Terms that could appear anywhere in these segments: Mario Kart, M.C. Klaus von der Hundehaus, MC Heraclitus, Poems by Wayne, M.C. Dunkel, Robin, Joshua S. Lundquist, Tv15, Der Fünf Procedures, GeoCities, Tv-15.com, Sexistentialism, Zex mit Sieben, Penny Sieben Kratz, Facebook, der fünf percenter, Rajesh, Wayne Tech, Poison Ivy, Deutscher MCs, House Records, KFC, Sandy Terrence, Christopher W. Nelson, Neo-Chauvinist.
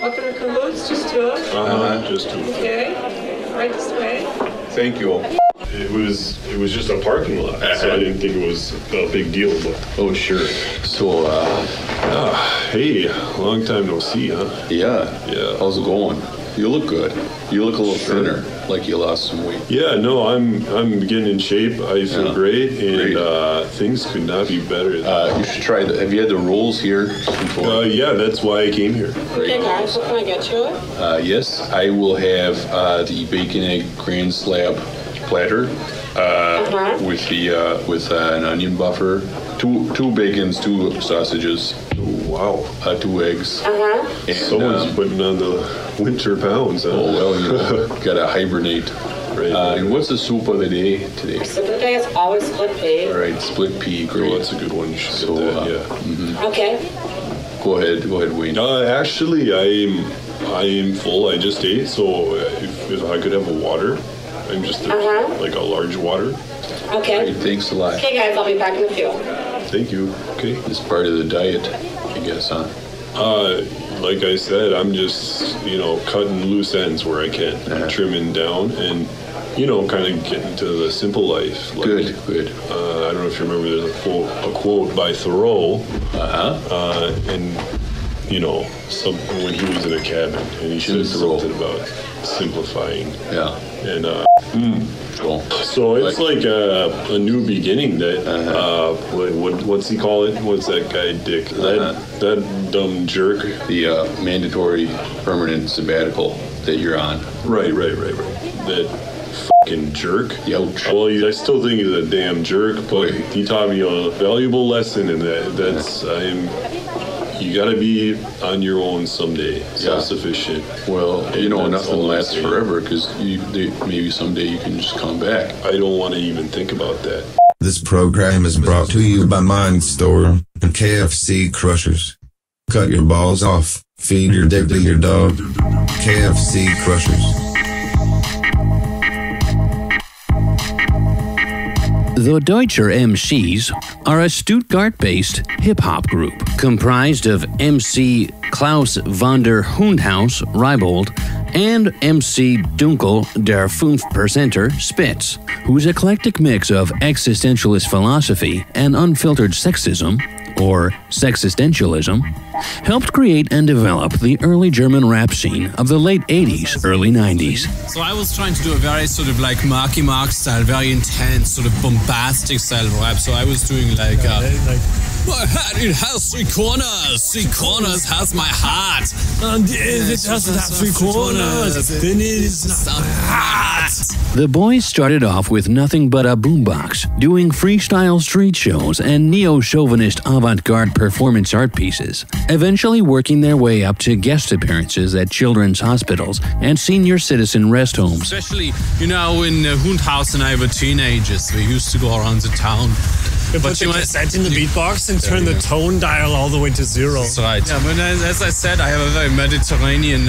What can I convulse? Just two? Just two. Okay, right this way. Thank you all. It was just a parking lot, so I didn't think it was a big deal. But oh sure. So hey, long time no see, huh? Yeah. How's it going? You look good. You look a little thinner, like you lost some weight. Yeah, no, I'm getting in shape. I feel great, and things could not be better. You should try the. Have you had the rolls here before? Yeah, that's why I came here. Great. Okay, guys, what can I get you? Yes, I will have the bacon egg grand slab platter with an onion buffer, two bacons, two sausages. Wow. Two eggs. And someone's putting on the winter pounds. Huh? Oh, well, you gotta hibernate. Right. And what's the soup of the day today? Soup of the day is always split pea. All right, split pea. Great. Oh, that's a good one. You should get that, Okay. Go ahead, Wayne. Actually, I'm full. I just ate, so if I could have a water, I'm just like a large water. Okay. All right, thanks a lot. Okay, guys, I'll be back in a few. Thank you. Okay. It's part of the diet, I guess, huh? Like I said, I'm just, cutting loose ends where I can. I'm trimming down and, kind of getting to the simple life. Like, good. I don't know if you remember, there's a quote by Thoreau. When he was in a cabin, and he said something about simplifying. Yeah. And, cool. So it's like a new beginning. That what's he call it? What's that guy Dick? That dumb jerk. The mandatory permanent sabbatical that you're on. Right. That fucking jerk. Ouch. Well, I still think he's a damn jerk, but he taught me a valuable lesson, and that's you gotta be on your own someday, self-sufficient. Well, nothing lasts forever, because maybe someday you can just come back. I don't want to even think about that. This program is brought to you by Mindstorm and KFC Crushers. Cut your balls off, feed your dick to your dog. KFC Crushers. The Deutscher MCs are a Stuttgart-based hip-hop group comprised of MC Klaus von der Hundehaus, Reibold, and MC Dunkel, der Fünf percenter, Spitz, whose eclectic mix of existentialist philosophy and unfiltered sexism, or sexistentialism, helped create and develop the early German rap scene of the late 80s, early 90s. So I was trying to do a very sort of like Marky Mark style, very intense, sort of bombastic style of rap. So I was doing like, my heart, it has three corners has my heart. And it doesn't have three corners, then it is not my heart. The boys started off with nothing but a boombox, doing freestyle street shows and neo-chauvinist avant-garde performance art pieces, eventually working their way up to guest appearances at children's hospitals and senior citizen rest homes. Especially, when Hundehaus and I were teenagers, we used to go around the town. But you cassette in the beatbox and turn the tone dial all the way to zero. That's right. Yeah, but as I said, I have a very Mediterranean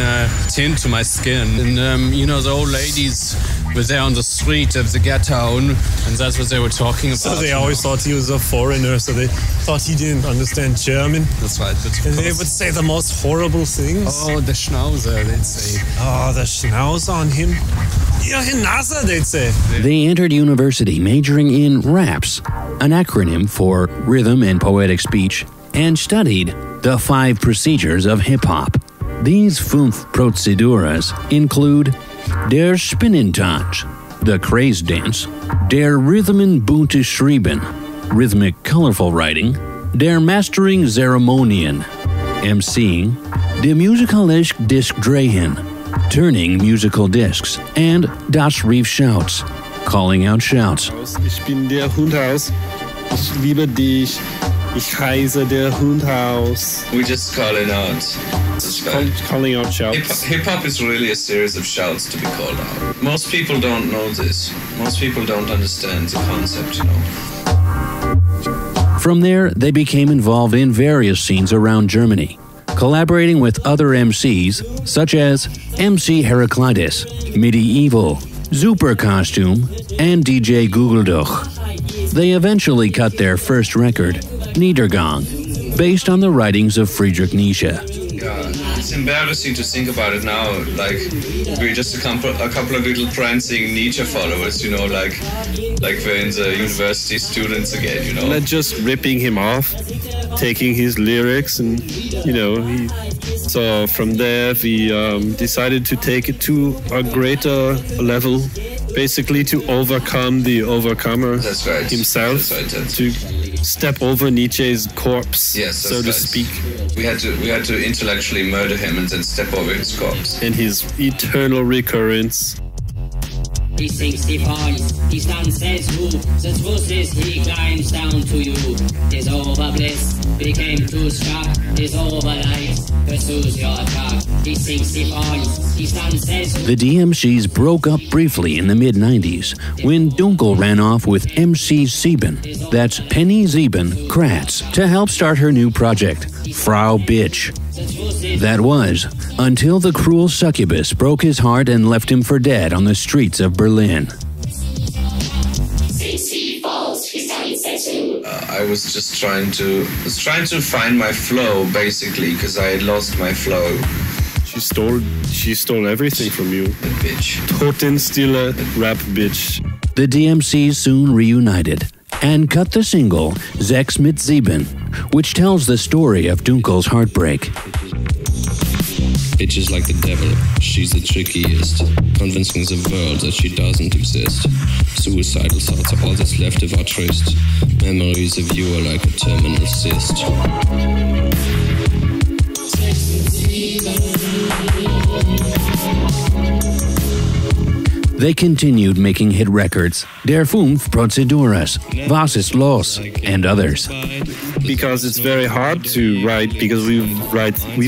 tint to my skin. And, the old ladies were there on the street of the ghetto, and that's what they were talking about. So they always thought he was a foreigner, so they thought he didn't understand German. That's right. And they would say the most horrible things. Oh, the Schnauzer, they'd say. Oh, the Schnauzer on him. They'd say. They entered university majoring in raps, an acronym for rhythm and poetic speech, and studied the 5 procedures of hip-hop. These 5 procedures include der Spinnentanz, the craze dance, der Rhythmen bunte Schreiben, rhythmic colorful writing, der Mastering Zeremonien, emceeing, de Musikalisch Disc Drehen, turning musical discs, and das Rief Shouts, calling out shouts. Ich bin der Hundehaus. Ich liebe dich. Ich heiße der Hundehaus. We just call it out. Calling out shouts. Hip-hop is really a series of shouts to be called out. Most people don't know this. Most people don't understand the concept, From there, they became involved in various scenes around Germany, collaborating with other MCs such as MC Heraclitus, Medieval, Super Costume, and DJ Gugelduch. They eventually cut their first record, Niedergang, based on the writings of Friedrich Nietzsche. Yeah, it's embarrassing to think about it now. Like, we're just a couple of little prancing Nietzsche followers, you know, like we're in the university students again, you know. Not just ripping him off, taking his lyrics, and, you know, so from there we decided to take it to a greater level, basically to overcome the overcomer himself. To step over Nietzsche's corpse, so to speak. We had to intellectually murder him and then step over his corpse. And his eternal recurrence. He sings the poems, he stands, says who, the truth is he climbs down to you. His over bliss became too sharp, his over life pursues your track. He sings the poems, he stands, says who. The DMCs broke up briefly in the mid-90s when Dunkel ran off with MC Sieben, that's Penny Sieben Kratz, to help start her new project, Frau Bitch. That was until the cruel succubus broke his heart and left him for dead on the streets of Berlin. I was just trying to find my flow, basically, because I had lost my flow. She stole everything from you. The bitch. Totenstille rap bitch. The DMCs soon reunited and cut the single Zex mit Sieben, which tells the story of Dunkel's heartbreak. Bitch is like the devil, she's the trickiest, convincing the world that she doesn't exist. Suicidal thoughts are all that's left of our tryst. Memories of you are like a terminal cyst. They continued making hit records, Der Fünf Procedures, Was ist los, and others. Because it's very hard to write, because we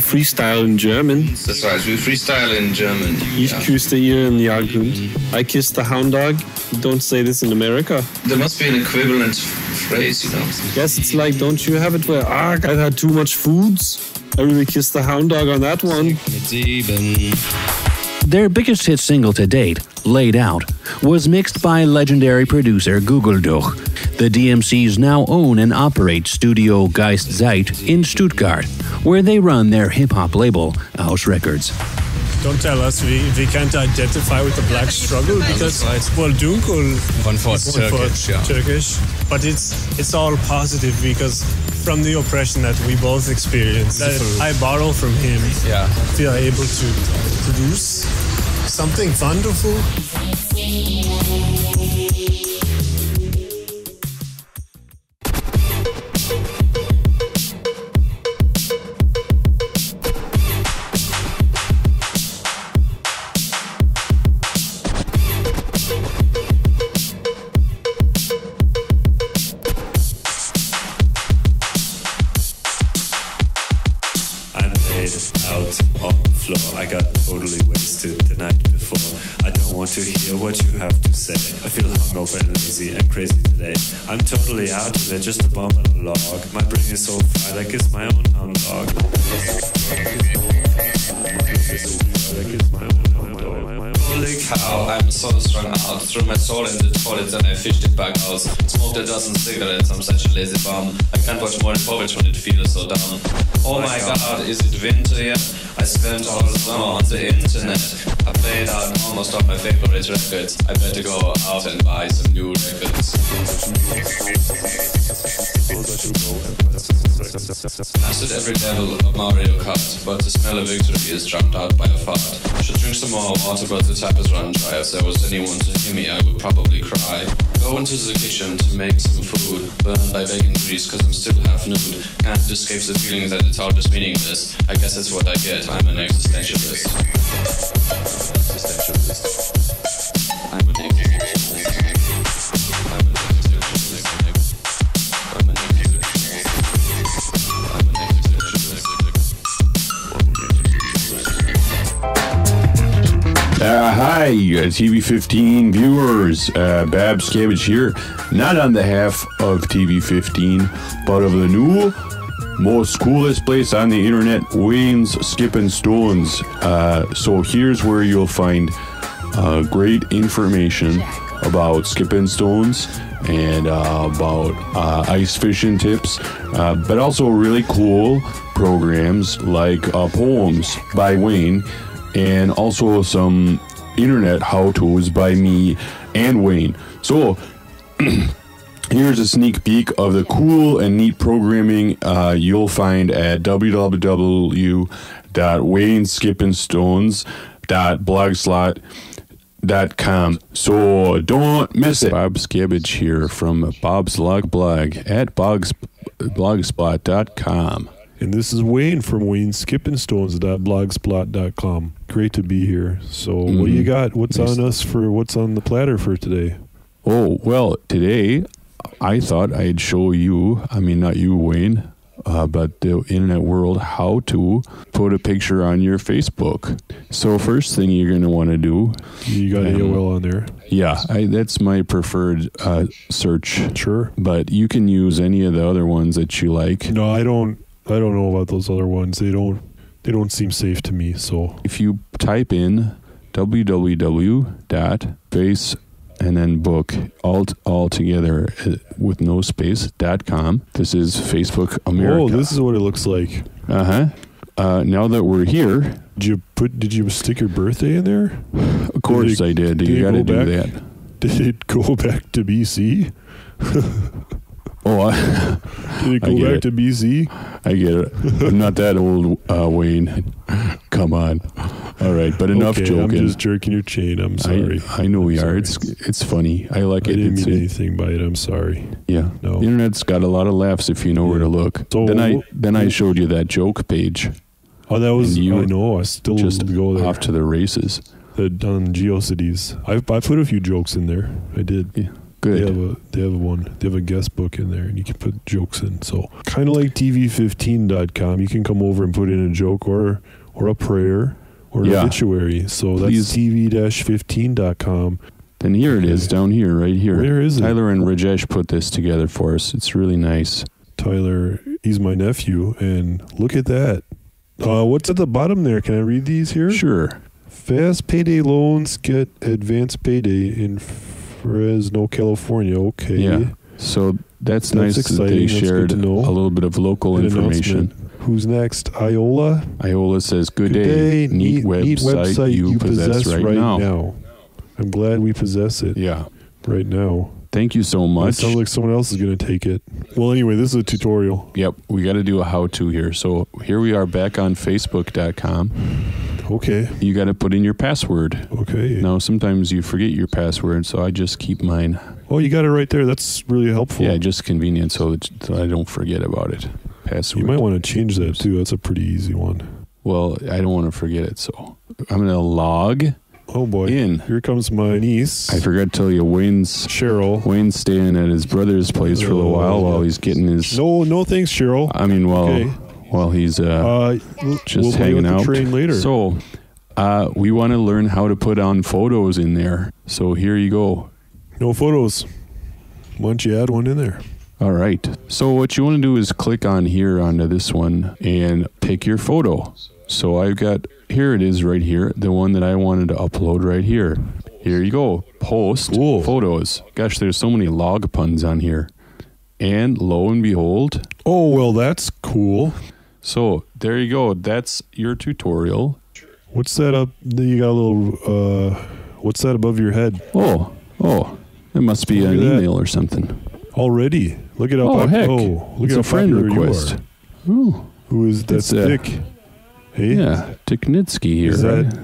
freestyle in German. That's right, we freestyle in German. Ich küsste ihren Jagdhund. I kissed the hound dog. Don't say this in America. There must be an equivalent phrase, you know. Yes, it's like, don't you have it where, I had too much foods? I really kissed the hound dog on that one. Their biggest hit single to date, Laid Out, was mixed by legendary producer Gugelduch. The DMCs now own and operate Studio Geist Zeit in Stuttgart, where they run their hip-hop label, House Records. Don't tell us we can't identify with the black struggle, because, well, Dunkel is Turkish, but it's all positive, because from the oppression that we both experience, I borrow from him. Yeah, we are able to produce something wonderful. To hear what you have to say, I feel hungover and lazy and crazy today. I'm totally out of it, just a bomb and a log. My brain is so fried, I kiss my own hound dog. Holy cow, I'm so strung out. Threw my soul in the toilet and I fished it back out. Smoked a dozen cigarettes, I'm such a lazy bum. I can't watch more than porridge when it feels so down. Oh my god, is it winter yet? I spent all summer on the internet. I played out almost all my favorite records. I better go out and buy some new records. I said every level of Mario Kart, but the smell of victory is drowned out by a fart. I should drink some more water, but the tap is run dry. If there was anyone to hear me, I would probably cry. Go into the kitchen to make some food, burned by bacon grease, cause I'm still half nude. Can't escape the feeling that it's all just meaningless. I guess that's what I get, I'm an existentialist. Hi, TV15 viewers, Babs Cabbage here, not on behalf of TV15, but of the new, most coolest place on the internet, Wayne's Skippin' Stones. So here's where you'll find great information about skipping stones and about ice fishing tips, but also really cool programs like Poems by Wayne, and also some internet how-tos by me and Wayne. So here's a sneak peek of the cool and neat programming you'll find at www.wayneskippingstones.blogslot.com. So don't miss it. Bob Scabbage here from Bob's Log Blog at blogspot.com. And this is Wayne from wayneskippingstones.blogspot.com. Great to be here. So what do you got? What's on us for, what's on the platter for today? Oh, well, today I thought I'd show you, I mean, not you, Wayne, but the internet world, how to put a picture on your Facebook. So first thing you're going to want to do. You got AOL on there. Yeah, that's my preferred search. Sure. But you can use any of the other ones that you like. No, I don't know about those other ones. They don't seem safe to me. So if you type in www.face and then book all together with no space .com. This is Facebook America. Oh, this is what it looks like. Now that we're here, did you stick your birthday in there? Of course I did. You got to do that. Did it go back to BC? Did it go back to BC? I get it. I'm not that old, Wayne. Come on. All right, but enough joking. I'm just jerking your chain. I'm sorry. I know we are. It's funny. I like it. I didn't mean anything by it. I'm sorry. Yeah. No. The internet's got a lot of laughs if you know where to look. So then I showed you that joke page. Oh, that was. I know. I still just go there. Off to the races. On GeoCities. I put a few jokes in there. I did. Yeah. Good. They have a guest book in there, and you can put jokes in. So kind of like tv15.com, you can come over and put in a joke or a prayer or an obituary. So that's tv-15.com. Then here it is down here, right here. Where is it? Tyler and Rajesh put this together for us. It's really nice. Tyler, he's my nephew, and look at that. What's at the bottom there? Can I read these here? Sure. Fast payday loans get advanced payday in Fresno, California. Okay. Yeah. So that's nice exciting. That they shared a little bit of local information. Who's next? Iola. Iola says, Good day. Neat website you possess right now. I'm glad we possess it. Yeah. Right now. Thank you so much. It sounds like someone else is going to take it. Well, anyway, this is a tutorial. Yep. We got to do a how-to here. So here we are back on Facebook.com. Okay. You got to put in your password. Okay. Now, sometimes you forget your password, so I just keep mine. Oh, you got it right there. That's really helpful. Yeah, just convenient so I don't forget about it. Password. You might want to change that, too. That's a pretty easy one. Well, I don't want to forget it, so I'm going to log in. Here comes my niece. I forgot to tell you, Wayne's staying at his brother's place for a little while he's getting his... No thanks, Cheryl. I mean, while he's just hanging out. Train later. So we want to learn how to put on photos in there. So here you go. No photos. Why don't you add one in there? All right. So what you want to do is click on here onto this one and pick your photo. So I've got, here it is right here, the one that I wanted to upload right here. Here you go. Post photos. Gosh, there's so many log puns on here. And lo and behold. Oh, well, that's cool. So there you go. That's your tutorial. What's that up? You got a little. What's that above your head? Oh, it must be an email or something. Already, look it up. Oh heck! Look at a friend request. Who is that? Dick. Hey. Yeah, Dick Nitsky here. Is that?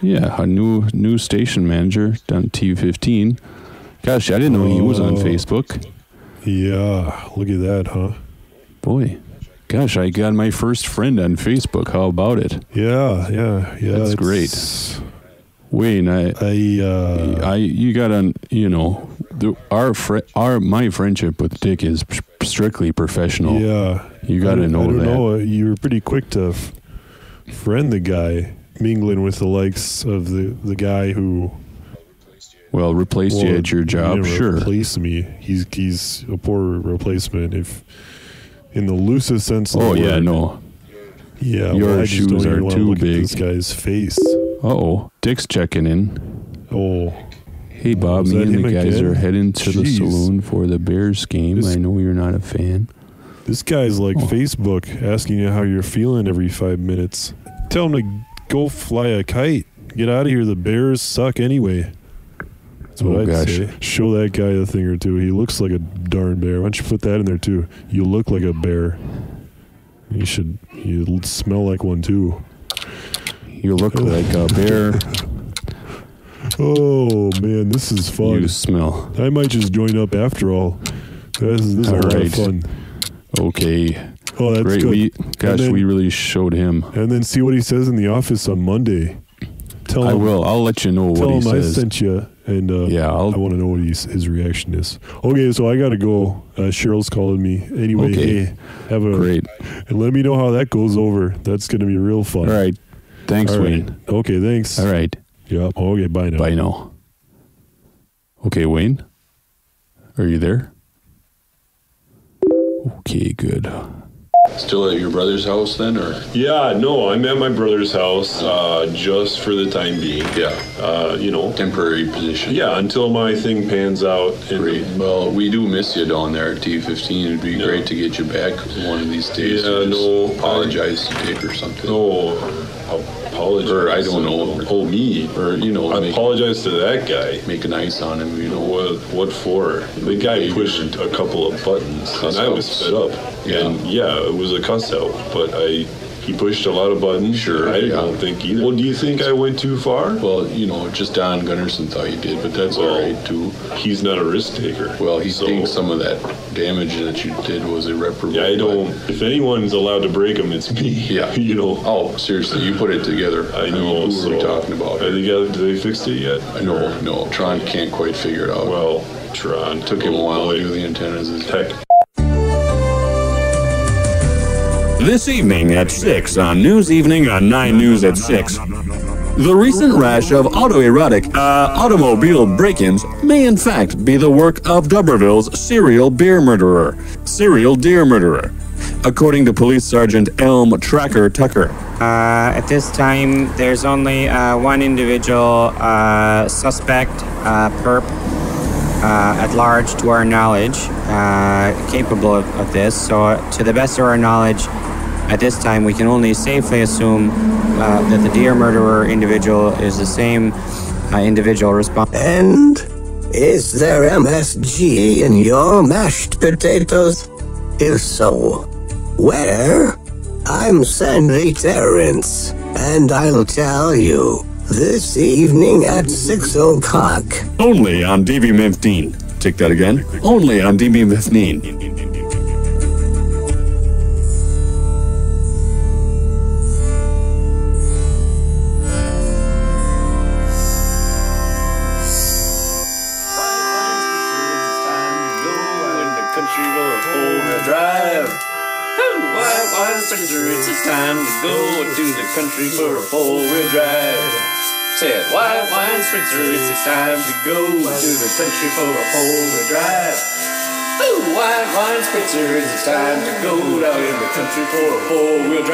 Yeah, a new station manager on T15. Gosh, I didn't know he was on Facebook. Yeah, look at that, huh? Boy. Gosh, I got my first friend on Facebook. How about it? Yeah. That's great. Wayne, I you got on. You know, my friendship with Dick is strictly professional. Yeah, you got to know that. I don't know. You were pretty quick to friend the guy, mingling with the likes of the guy who. Well, replaced you at your job. Sure, replace me. He's a poor replacement. If. In the loosest sense of the word. Yeah, your shoes are too big. This guy's face. Dick's checking in. Oh, Hey, Bob, me and the guys are heading to the saloon for the Bears game. I know you're not a fan. This guy's like Facebook, asking you how you're feeling every 5 minutes. Tell him to go fly a kite. Get out of here. The Bears suck anyway. That's what I'd say. Show that guy a thing or two. He looks like a darn bear. Why don't you put that in there, too? You look like a bear. You should. You smell like one, too. You look like a bear. Oh, man, this is fun. You smell. I might just join up after all. This is a lot of fun. Okay. Oh, that's great. Good. We really showed him. And then see what he says in the office on Monday. I'll let you know what he says. Tell him I sent you, and I want to know what his reaction is. Okay, so I got to go. Cheryl's calling me. Anyway, hey, have a great. And let me know how that goes over. That's going to be real fun. All right. Thanks, Wayne. Okay, thanks. All right. Yep. Okay, bye now. Bye now. Okay, Wayne? Are you there? Okay, good. Still at your brother's house then, or? Yeah, no, I'm at my brother's house just for the time being. Yeah. Temporary position. Yeah, until my thing pans out. Great. Well, we do miss you down there at T15. It'd be great to get you back one of these days. Yeah, apologize to Dick or something. Apologize. Or I don't know. Oh, me. Or, I apologize to that guy. Make an ice on him, What for? The guy pushed a couple of buttons, and I was fed up. Yeah. And, it was a cuss out, but he pushed a lot of buttons. Sure. I don't think either. Well, do you think I went too far? Well, just Don Gunnarsson thought you did, but that's all right, too. He's not a risk taker. Well, he thinks some of that damage that you did was irreparable. Yeah, I don't... If anyone's allowed to break him, it's me. Yeah. Oh, seriously, you put it together. I know. Who are we talking about? Did they fix it yet? I know. No, Tron can't quite figure it out. Well, Tron... Took him a while to do the antennas. Heck. This evening at 6 on News Evening on 9 News at 6. The recent rash of autoerotic automobile break-ins may in fact be the work of Duberville's serial deer murderer, according to Police Sergeant Elm Tracker Tucker. At this time, there's only one individual suspect, perp, at large to our knowledge, capable of this. So to the best of our knowledge, at this time, we can only safely assume that the deer murderer individual is the same individual responsible. And is there MSG in your mashed potatoes? If so, where? I'm Sandy Terrence, and I'll tell you this evening at 6 o'clock. Only on DB15. Take that again. Only on DB15. It's time to go to the country for a four-wheel drive. Said, white wine spritzer, it's time to go to the country for a four-wheel drive. Ooh, white wine spritzer, it's time to go down in the country for a four-wheel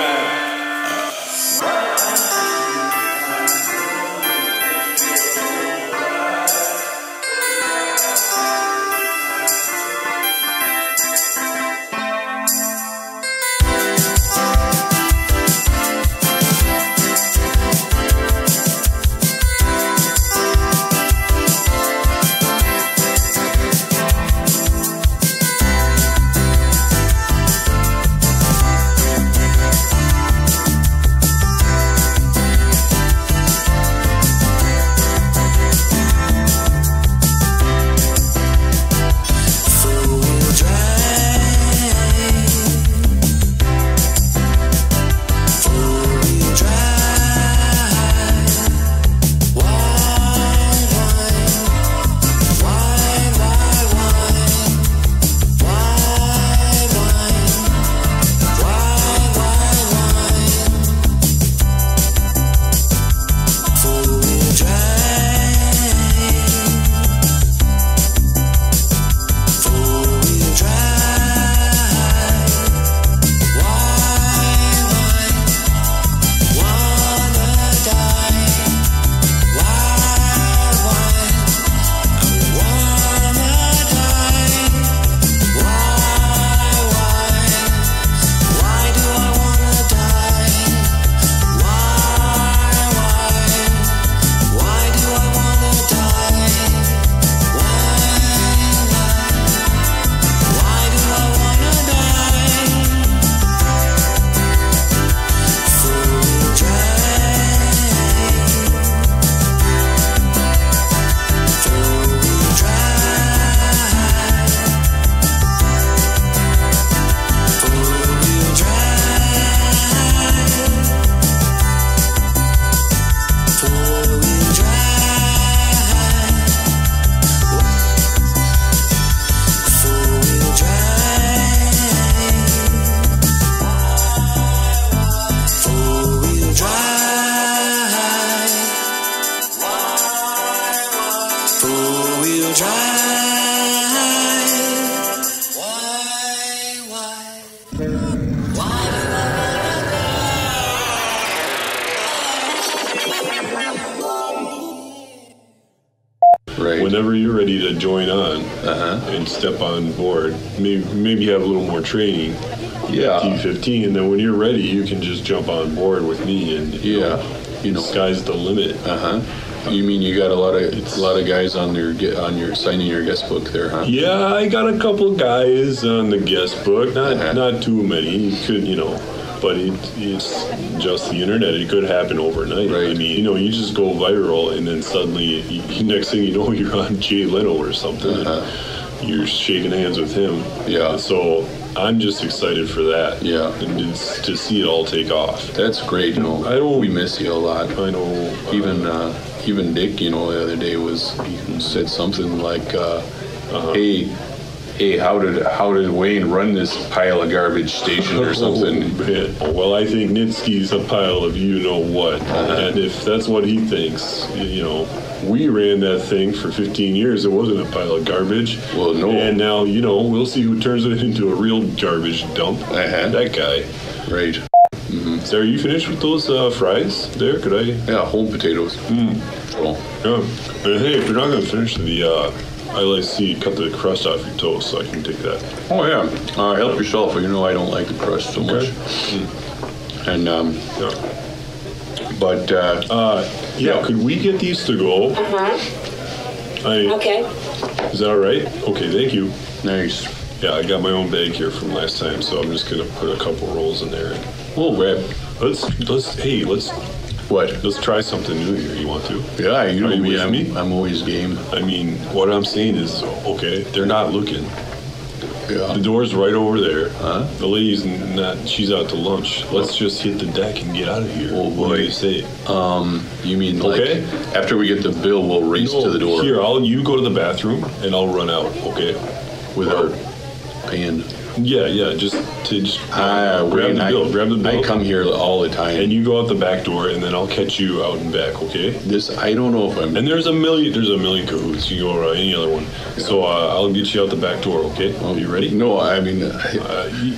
Right. Whenever you're ready to join on and step on board, maybe have a little more training. Yeah. T15, and then when you're ready, you can just jump on board with me, and you know, sky's the limit. You mean you got a lot of guys on your signing your guest book there, huh? Yeah, I got a couple guys on the guest book. Not too many. You could, but it's just the internet. It could happen overnight. Right. I mean, you just go viral, and then suddenly, next thing you know, you're on Jay Leno or something. And you're shaking hands with him. Yeah. And so I'm just excited for that. Yeah. And it's to see it all take off. That's great. We miss you a lot. I know. Even Dick, the other day he said something like, "Hey, how did Wayne run this pile of garbage station or something?" Oh, well, I think Nitsky's a pile of what, and if that's what he thinks, we ran that thing for 15 years. It wasn't a pile of garbage. Well, no. And now we'll see who turns it into a real garbage dump. That guy. Right. So are you finished with those fries there? Could I? Yeah, whole potatoes. Oh. Yeah. And hey, if you're not going to finish the ILC, cut the crust off your toast so I can take that. Oh, yeah. Help yourself. I don't like the crust so much. And, yeah. But, yeah, could we get these to go? Okay. Is that all right? Okay, thank you. Nice. Yeah, I got my own bag here from last time, so I'm just going to put a couple rolls in there. Oh, web. Let's try something new here. You want to? Yeah, I'm always game. I mean, what I'm saying is, okay, they're not looking. Yeah. The door's right over there. Huh? The lady's she's out to lunch. Let's just hit the deck and get out of here. Oh, boy. What do you say? You mean, after we get the bill, we'll race to the door. Here, you go to the bathroom, and I'll run out, okay? Without paying. Yeah, grab the bill. I come here all the time. And you go out the back door, and then I'll catch you out and back, okay? I don't know if I'm... And there's a million cahoots. You go around any other one. Yeah. So I'll get you out the back door, okay? Are you ready? No, I mean...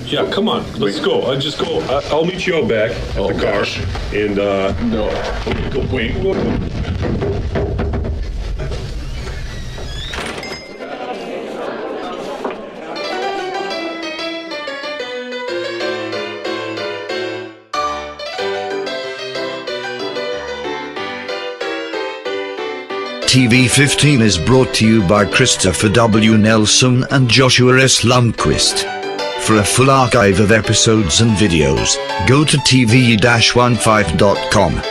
yeah, come on. Let's go. I'll just go. I'll meet you out back at the car. Gosh. And... no. Okay, go. Wait. TV 15 is brought to you by Christopher W. Nelson and Joshua S. Lundquist. For a full archive of episodes and videos, go to tv-15.com.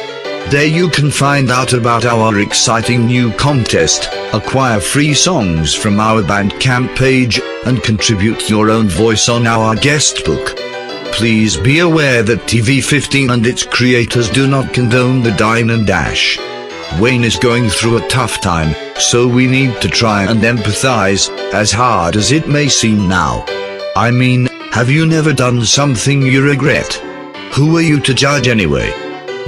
There you can find out about our exciting new contest, acquire free songs from our Bandcamp page, and contribute your own voice on our guest book. Please be aware that TV 15 and its creators do not condone the dine and dash. Wayne is going through a tough time, so we need to try and empathize, as hard as it may seem now. I mean, have you never done something you regret? Who are you to judge anyway?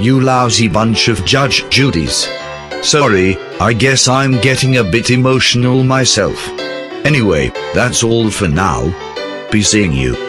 You lousy bunch of Judge Judys. Sorry, I guess I'm getting a bit emotional myself. Anyway, that's all for now. Be seeing you.